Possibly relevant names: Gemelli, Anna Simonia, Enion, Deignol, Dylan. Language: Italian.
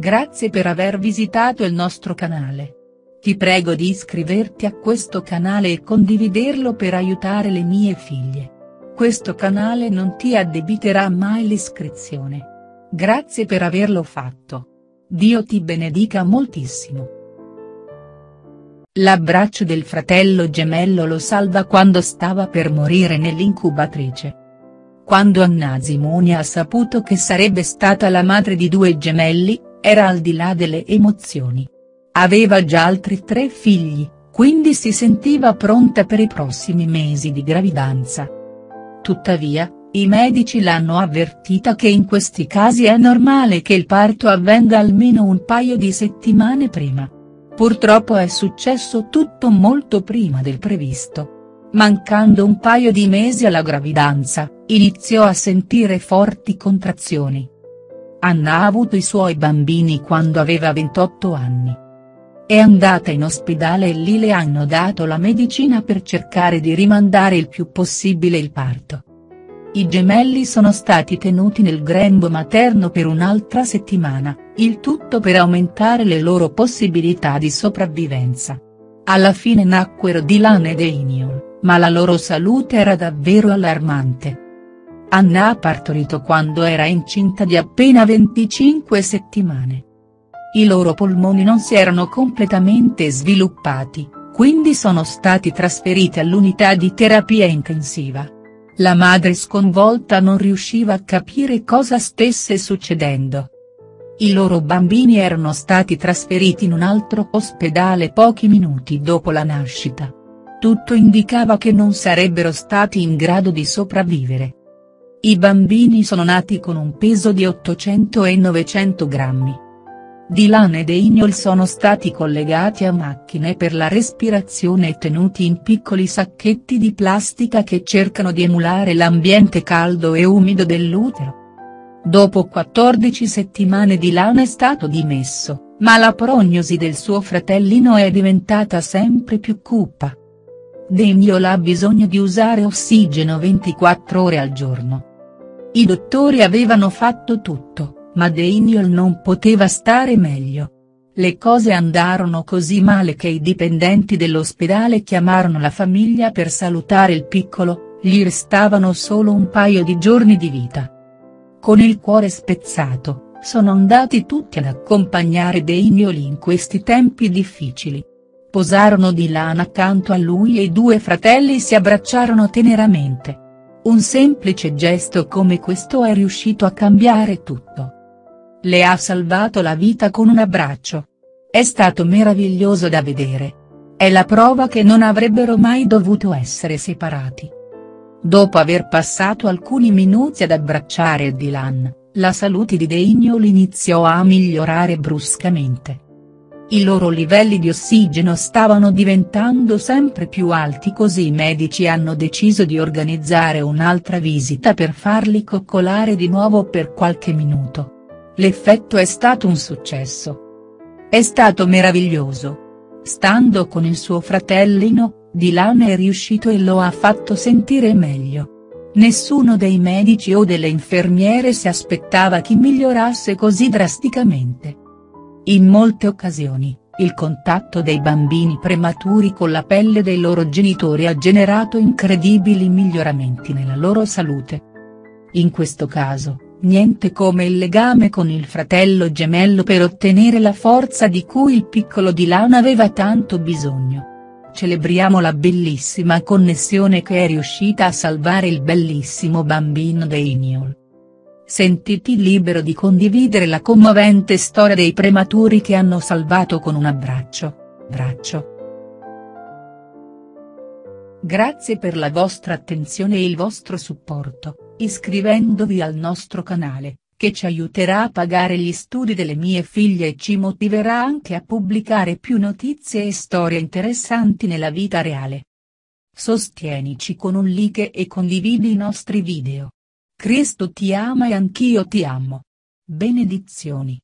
Grazie per aver visitato il nostro canale. Ti prego di iscriverti a questo canale e condividerlo per aiutare le mie figlie. Questo canale non ti addebiterà mai l'iscrizione. Grazie per averlo fatto. Dio ti benedica moltissimo. L'abbraccio del fratello gemello lo salva quando stava per morire nell'incubatrice. Quando Anna Simonia ha saputo che sarebbe stata la madre di 2 gemelli, era al di là delle emozioni. Aveva già altri 3 figli, quindi si sentiva pronta per i prossimi mesi di gravidanza. Tuttavia, i medici l'hanno avvertita che in questi casi è normale che il parto avvenga almeno un paio di settimane prima. Purtroppo è successo tutto molto prima del previsto. Mancando un paio di mesi alla gravidanza, iniziò a sentire forti contrazioni. Anna ha avuto i suoi bambini quando aveva 28 anni. È andata in ospedale e lì le hanno dato la medicina per cercare di rimandare il più possibile il parto. I gemelli sono stati tenuti nel grembo materno per un'altra settimana, il tutto per aumentare le loro possibilità di sopravvivenza. Alla fine nacquero Dylan ed Enion, ma la loro salute era davvero allarmante. Anna ha partorito quando era incinta di appena 25 settimane. I loro polmoni non si erano completamente sviluppati, quindi sono stati trasferiti all'unità di terapia intensiva. La madre sconvolta non riusciva a capire cosa stesse succedendo. I loro bambini erano stati trasferiti in un altro ospedale pochi minuti dopo la nascita. Tutto indicava che non sarebbero stati in grado di sopravvivere. I bambini sono nati con un peso di 800 e 900 grammi. Dylan ed Deignol sono stati collegati a macchine per la respirazione e tenuti in piccoli sacchetti di plastica che cercano di emulare l'ambiente caldo e umido dell'utero. Dopo 14 settimane Dylan è stato dimesso, ma la prognosi del suo fratellino è diventata sempre più cupa. Deignol ha bisogno di usare ossigeno 24 ore al giorno. I dottori avevano fatto tutto, ma Deignol non poteva stare meglio. Le cose andarono così male che i dipendenti dell'ospedale chiamarono la famiglia per salutare il piccolo, gli restavano solo un paio di giorni di vita. Con il cuore spezzato, sono andati tutti ad accompagnare Deignol in questi tempi difficili. Posarono Dylan accanto a lui e i 2 fratelli si abbracciarono teneramente. Un semplice gesto come questo è riuscito a cambiare tutto. Le ha salvato la vita con un abbraccio. È stato meraviglioso da vedere. È la prova che non avrebbero mai dovuto essere separati. Dopo aver passato alcuni minuti ad abbracciare Dylan, la salute di Deignol iniziò a migliorare bruscamente. I loro livelli di ossigeno stavano diventando sempre più alti, così i medici hanno deciso di organizzare un'altra visita per farli coccolare di nuovo per qualche minuto. L'effetto è stato un successo. È stato meraviglioso. Stando con il suo fratellino, Dylan è riuscito e lo ha fatto sentire meglio. Nessuno dei medici o delle infermiere si aspettava che migliorasse così drasticamente. In molte occasioni, il contatto dei bambini prematuri con la pelle dei loro genitori ha generato incredibili miglioramenti nella loro salute. In questo caso, niente come il legame con il fratello gemello per ottenere la forza di cui il piccolo Dylan aveva tanto bisogno. Celebriamo la bellissima connessione che è riuscita a salvare il bellissimo bambino Deignol. Sentiti libero di condividere la commovente storia dei prematuri che hanno salvato con un abbraccio. Grazie per la vostra attenzione e il vostro supporto, iscrivendovi al nostro canale, che ci aiuterà a pagare gli studi delle mie figlie e ci motiverà anche a pubblicare più notizie e storie interessanti nella vita reale. Sostienici con un like e condividi i nostri video. Cristo ti ama e anch'io ti amo. Benedizioni.